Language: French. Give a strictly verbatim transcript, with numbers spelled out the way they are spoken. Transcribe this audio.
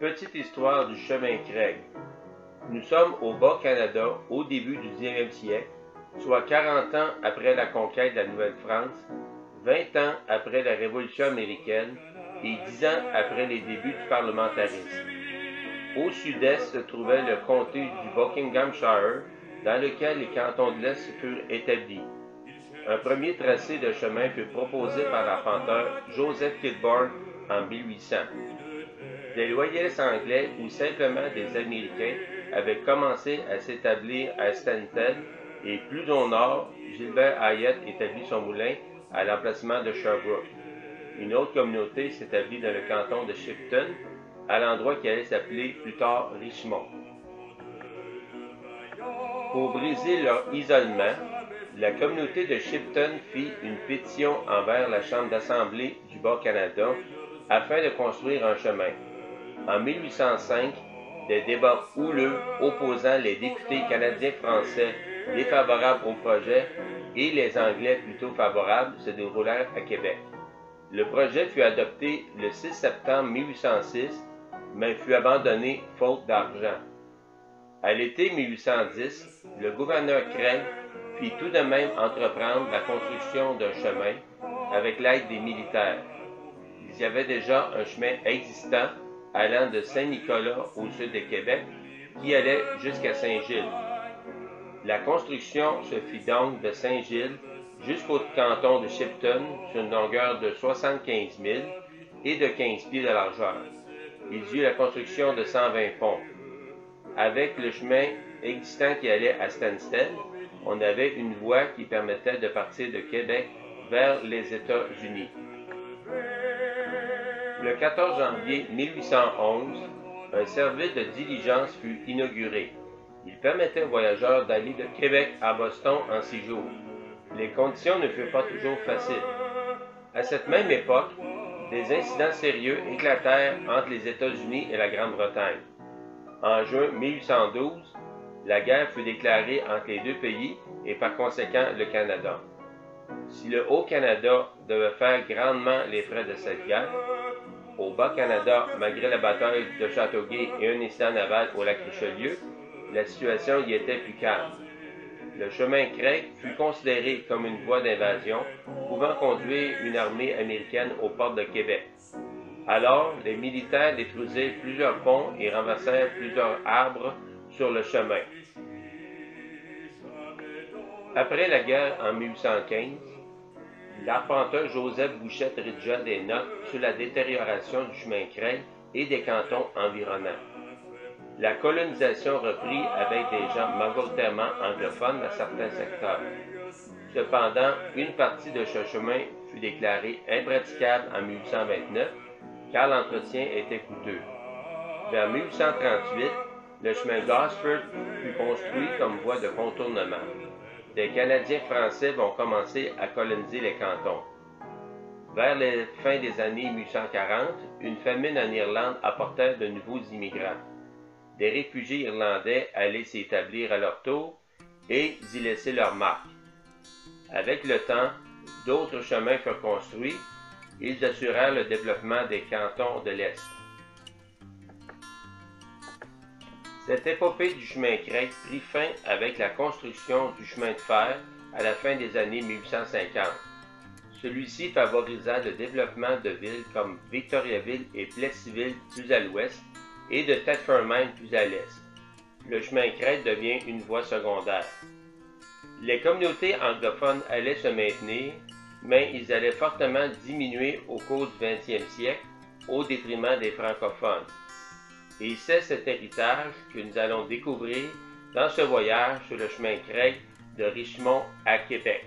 Petite histoire du chemin Craig. Nous sommes au Bas-Canada au début du dix-neuvième siècle, soit quarante ans après la conquête de la Nouvelle-France, vingt ans après la Révolution américaine et dix ans après les débuts du parlementarisme. Au sud-est se trouvait le comté du Buckinghamshire, dans lequel les cantons de l'Est furent établis. Un premier tracé de chemin fut proposé par l'arpenteur Joseph Kilbourne en mille huit cents. Des loyalistes anglais ou simplement des Américains avaient commencé à s'établir à Stanton et plus au nord, Gilbert Hayette établit son moulin à l'emplacement de Sherbrooke. Une autre communauté s'établit dans le canton de Shipton, à l'endroit qui allait s'appeler plus tard Richmond. Pour briser leur isolement, la communauté de Shipton fit une pétition envers la Chambre d'assemblée du Bas-Canada afin de construire un chemin. En mille huit cent cinq, des débats houleux opposant les députés canadiens-français défavorables au projet et les Anglais plutôt favorables se déroulèrent à Québec. Le projet fut adopté le six septembre mille huit cent six, mais fut abandonné faute d'argent. À l'été mille huit cent dix, le gouverneur Craig fit tout de même entreprendre la construction d'un chemin avec l'aide des militaires. Il y avait déjà un chemin existant allant de Saint-Nicolas au sud de Québec qui allait jusqu'à Saint-Gilles. La construction se fit donc de Saint-Gilles jusqu'au canton de Shipton sur une longueur de soixante-quinze milles et de quinze pieds de largeur. Il y eut la construction de cent vingt ponts. Avec le chemin existant qui allait à Stansted, on avait une voie qui permettait de partir de Québec vers les États-Unis. Le quatorze janvier mille huit cent onze, un service de diligence fut inauguré. Il permettait aux voyageurs d'aller de Québec à Boston en six jours. Les conditions ne furent pas toujours faciles. À cette même époque, des incidents sérieux éclatèrent entre les États-Unis et la Grande-Bretagne. En juin mille huit cent douze, la guerre fut déclarée entre les deux pays et par conséquent le Canada. Si le Haut-Canada devait faire grandement les frais de cette guerre, au Bas-Canada, malgré la bataille de Châteauguay et un incident naval au lac Richelieu, la situation y était plus calme. Le chemin Craig fut considéré comme une voie d'invasion pouvant conduire une armée américaine aux portes de Québec. Alors, les militaires détruisirent plusieurs ponts et renversèrent plusieurs arbres sur le chemin. Après la guerre en mille huit cent quinze, l'arpenteur Joseph Bouchette rédigea des notes sur la détérioration du chemin Craig et des cantons environnants. La colonisation reprit avec des gens majoritairement anglophones à certains secteurs. Cependant, une partie de ce chemin fut déclarée impraticable en mille huit cent vingt-neuf car l'entretien était coûteux. Vers mille huit cent trente-huit, le chemin Gosford fut construit comme voie de contournement. Des Canadiens français vont commencer à coloniser les cantons. Vers la fin des années mille huit cent quarante, une famine en Irlande apportait de nouveaux immigrants. Des réfugiés irlandais allaient s'établir à leur tour et y laisser leur marque. Avec le temps, d'autres chemins furent construits et ils assurèrent le développement des cantons de l'Est. Cette épopée du chemin Craig prit fin avec la construction du chemin de fer à la fin des années mille huit cent cinquante. Celui-ci favorisa le développement de villes comme Victoriaville et Plessisville plus à l'ouest et de Thetford Mines plus à l'est. Le chemin Craig devient une voie secondaire. Les communautés anglophones allaient se maintenir, mais ils allaient fortement diminuer au cours du vingtième siècle au détriment des francophones. Et c'est cet héritage que nous allons découvrir dans ce voyage sur le chemin Craig de Richmond à Québec.